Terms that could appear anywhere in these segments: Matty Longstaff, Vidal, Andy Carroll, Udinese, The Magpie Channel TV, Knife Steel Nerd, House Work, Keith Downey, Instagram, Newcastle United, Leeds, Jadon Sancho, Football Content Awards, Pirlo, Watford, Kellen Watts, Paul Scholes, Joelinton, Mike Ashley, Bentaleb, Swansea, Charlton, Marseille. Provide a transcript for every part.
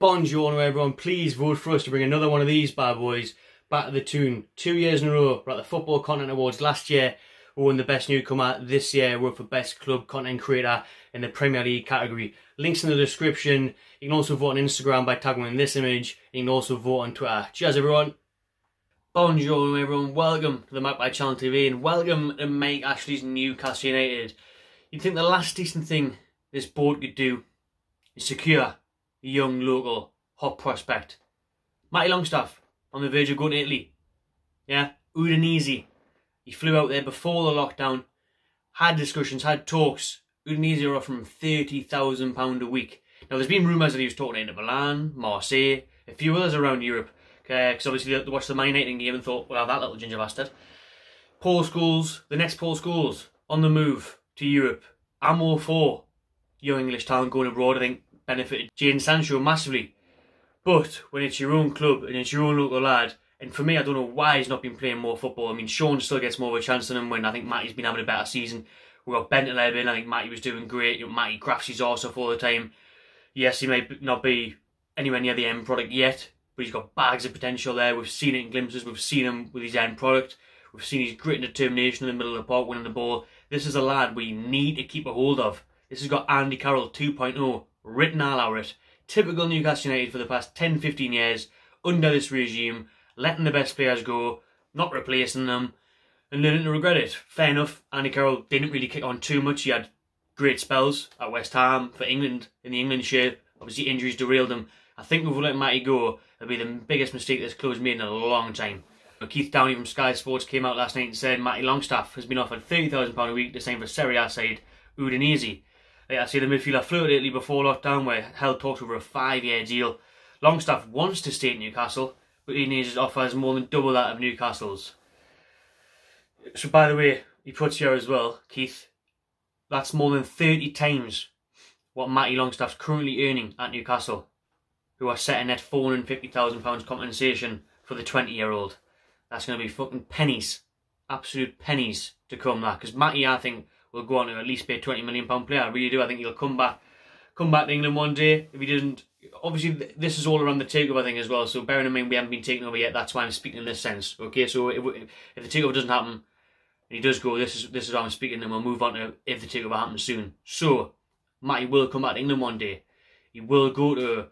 Bonjour everyone, please vote for us to bring another one of these bad boys back to the tune. 2 years in a row, we're at the Football Content Awards last year, we won the Best Newcomer. This year we're up for Best Club Content Creator in the Premier League category. Links in the description. You can also vote on Instagram by tagging in this image. You can also vote on Twitter. Cheers everyone. Bonjour everyone, welcome to the Magpie Channel TV and welcome to Mike Ashley's Newcastle United. You'd think the last decent thing this board could do is secure a young, local, hot prospect. Matty Longstaff, on the verge of going to Italy. Yeah, Udinese. He flew out there before the lockdown, had discussions, had talks. Udinese are offering £30,000 a week. Now, there's been rumours that he was talking to Inter Milan, Marseille, a few others around Europe. Because obviously they watched the Man United game and thought, well, that little ginger bastard. Paul Scholes, the next Paul Scholes, on the move to Europe. I'm all for young English talent going abroad, I think. Benefited Jadon Sancho massively, but when it's your own club and it's your own local lad, and for me, I don't know why he's not been playing more football. I mean, Sean still gets more of a chance than him when I think Matty's been having a better season. We got Bentaleb in, I think Matty was doing great. You know, Matty grafts his arse off all the time. Yes, he may not be anywhere near the end product yet, but he's got bags of potential there. We've seen it in glimpses, we've seen him with his end product, we've seen his grit and determination in the middle of the park winning the ball. This is a lad we need to keep a hold of. This has got Andy Carroll 2.0. written all over it. Typical Newcastle United for the past 10-15 years under this regime, letting the best players go, not replacing them, and learning to regret it. Fair enough, Andy Carroll didn't really kick on too much. He had great spells at West Ham for England, in the England shirt. Obviously injuries derailed him. I think if we let Matty go, it'll be the biggest mistake this club's made in a long time. But Keith Downey from Sky Sports came out last night and said Matty Longstaff has been offered £30,000 a week to sign for Serie A side Udinese. I see the midfielder flew to Italy before lockdown where held talks over a 5-year deal. Longstaff wants to stay at Newcastle, but Udinese's offer is more than double that of Newcastle's. So by the way, he puts here as well, Keith, that's more than 30 times what Matty Longstaff's currently earning at Newcastle, who are setting at £450,000 compensation for the 20-year-old. That's going to be fucking pennies, absolute pennies to come that, because Matty, I think, we'll go on to at least be a £20 million player. I really do. I think he'll come back to England one day. If he doesn't, obviously this is all around the takeover thing as well. So bearing in mind we haven't been taken over yet, that's why I'm speaking in this sense. Okay, so if the takeover doesn't happen and he does go, this is how I'm speaking. Then we'll move on to if the takeover happens soon. So Matty will come back to England one day. He will go to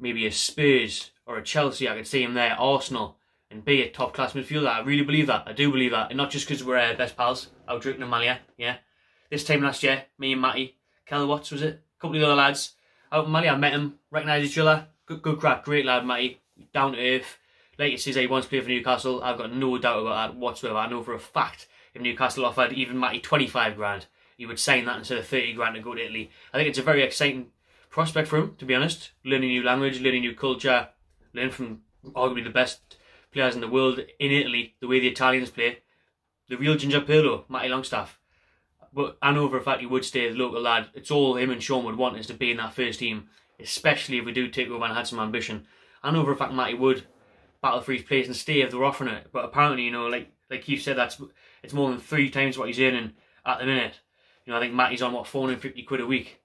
maybe a Spurs or a Chelsea. I could see him there, Arsenal, and be a top class midfielder. I really believe that. I do believe that, and not just because we're best pals. I'll drink in Malia, yeah. This time last year, me and Matty, Kellen Watts was it? A couple of the other lads. Out in Mali, I met him, recognised each other. Good crack, great lad Matty, down to earth. Like you see, he wants to play for Newcastle. I've got no doubt about that whatsoever. I know for a fact, if Newcastle offered even Matty 25 grand, he would sign that instead of 30 grand to go to Italy. I think it's a very exciting prospect for him, to be honest. Learning new language, learning new culture, learning from arguably the best players in the world in Italy, the way the Italians play. The real ginger Pirlo, Matty Longstaff. But I know for a fact he would stay the local lad. It's all him and Sean would want is to be in that first team, especially if we do take over and had some ambition. I know for a fact Matty would battle for his place and stay if they're offering it. But apparently, you know, like Keith said, it's more than 3 times what he's earning at the minute. You know, I think Matty's on what, 450 quid a week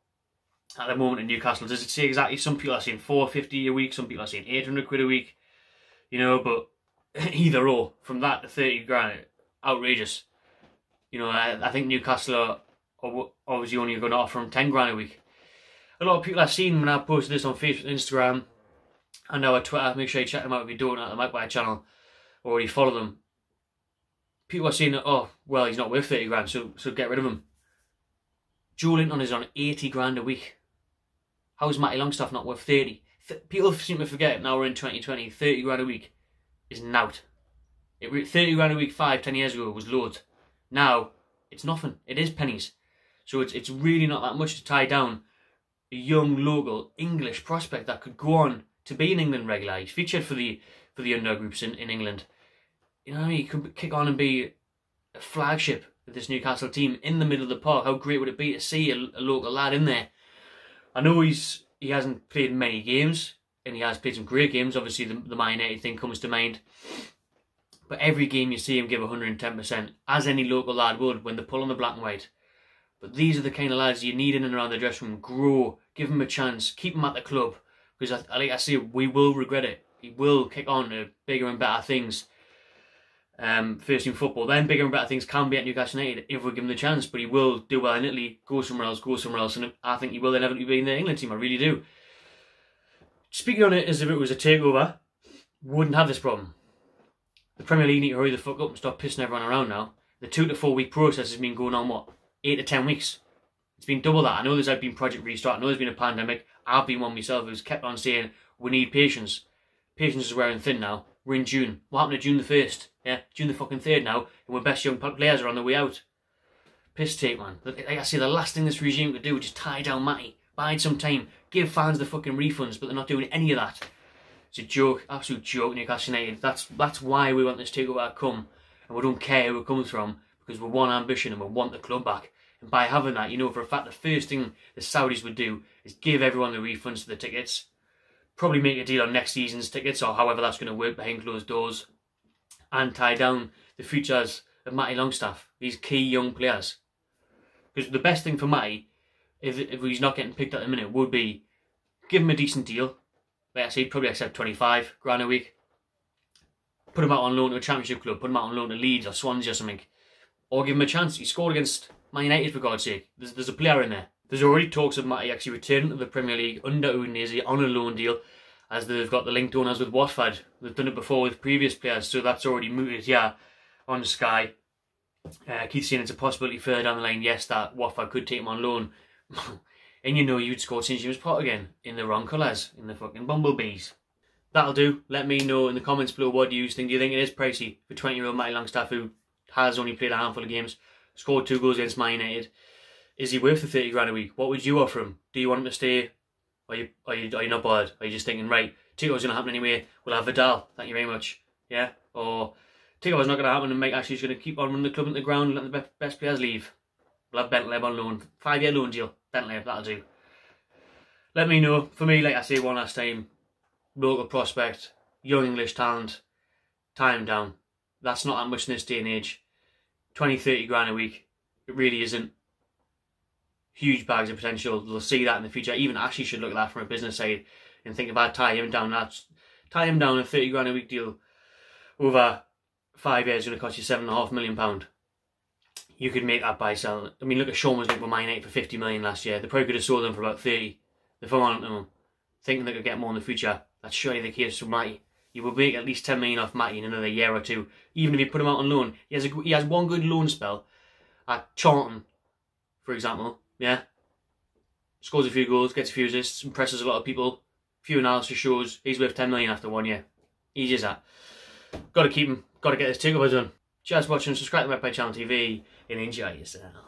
at the moment in Newcastle. Does it say exactly? Some people are saying 450 a week, some people are saying 800 quid a week. You know, but either or, from that to 30 grand, outrageous. You know, I think Newcastle are obviously only going to offer him 10 grand a week. A lot of people I've seen when I posted this on Facebook, Instagram, and our Twitter. Make sure you check them out if you don't at the Magpie Channel or already follow them. People are saying that, oh, well, he's not worth 30 grand, so get rid of him. Joelinton is on 80 grand a week. How is Matty Longstaff not worth 30? People seem to forget, now we're in 2020, 30 grand a week is nout. 30 grand a week 5-10 years ago was loads. Now, it's nothing. It is pennies. So it's really not that much to tie down a young, local, English prospect that could go on to be an England regular. He's featured for the undergroups in England. You know what I mean? He could kick on and be a flagship with this Newcastle team in the middle of the park. How great would it be to see a local lad in there? I know he hasn't played many games, and he has played some great games. Obviously, the Man United thing comes to mind. But every game you see him give 110%, as any local lad would when they pull on the black and white. But these are the kind of lads you need in and around the dressing room. Grow, give them a chance, keep them at the club. because I see we will regret it. He will kick on to bigger and better things. First team football, then bigger and better things can be at Newcastle United if we give him the chance. But he will do well in Italy, go somewhere else, and I think he will inevitably be in the England team. I really do. Speaking on it as if it was a takeover, wouldn't have this problem. The Premier League need to hurry the fuck up and stop pissing everyone around now. The 2 to 4 week process has been going on, what, 8 to 10 weeks? It's been double that. I know there's been Project Restart, I know there's been a pandemic. I've been one myself who's kept on saying we need patience. Patience is wearing thin now. We're in June. What happened to June the 1st? Yeah, June the fucking 3rd now, and we're best young players are on the way out. Piss take, man. Like I say, the last thing this regime could do is just tie down Matty, bide some time, give fans the fucking refunds, but they're not doing any of that. It's a joke, absolute joke, Newcastle United. That's why we want this takeover to come, and we don't care who it comes from, because we want ambition and we want the club back. And by having that, you know for a fact the first thing the Saudis would do is give everyone the refunds to the tickets. Probably make a deal on next season's tickets, or however that's going to work behind closed doors, and tie down the futures of Matty Longstaff, these key young players. Because the best thing for Matty, if he's not getting picked at the minute, would be give him a decent deal. Like I say, he'd probably accept 25 grand a week. Put him out on loan to a championship club, put him out on loan to Leeds or Swansea or something. Or give him a chance. He scored against Man United, for God's sake. There's a player in there. There's already talks of Matty actually returning to the Premier League under Udinese on a loan deal, as they've got the linked owners with Watford. They've done it before with previous players, so that's already mooted here on Sky. Keith's saying it's a possibility further down the line, yes, that Watford could take him on loan. And you know you'd score since you was pot again, in the wrong colours, in the fucking bumblebees. That'll do. Let me know in the comments below what you think. Do you think it is pricey for 20-year-old Matty Longstaff, who has only played a handful of games, scored 2 goals against Man United? Is he worth the 30 grand a week? What would you offer him? Do you want him to stay? Are you not bothered? Are you just thinking, right, takeover's going to happen anyway, we'll have Vidal, thank you very much. Yeah? Or takeover's not going to happen and Mike Ashley's going to keep on running the club into the ground and let the best players leave. We'll have Bentleb on loan. 5-year loan deal. Bentleb, that'll do. Let me know. For me, like I say one last time, local prospect, young English talent, tie him down. That's not that much in this day and age. 20, 30 grand a week. It really isn't. Huge bags of potential. They'll see that in the future. Even Ashley should look at that from a business side and think about tie him down a 30 grand a week deal over 5 years is going to cost you £7.5 million. You could make that by selling. I mean, look at Sean was linked with Man United for 50 million last year. They probably could have sold them for about 30. They're on them, thinking they could get more in the future. That's surely the case for Matty. You will make at least 10 million off Matty in another year or two, even if you put him out on loan. He has one good loan spell at Charlton, for example. Yeah, scores a few goals, gets a few assists, impresses a lot of people. Few analysis shows he's worth 10 million after 1 year. Easy as that. Got to keep him. Got to get this takeover done. Just watching, subscribe to the Magpie Channel TV, and enjoy yourself.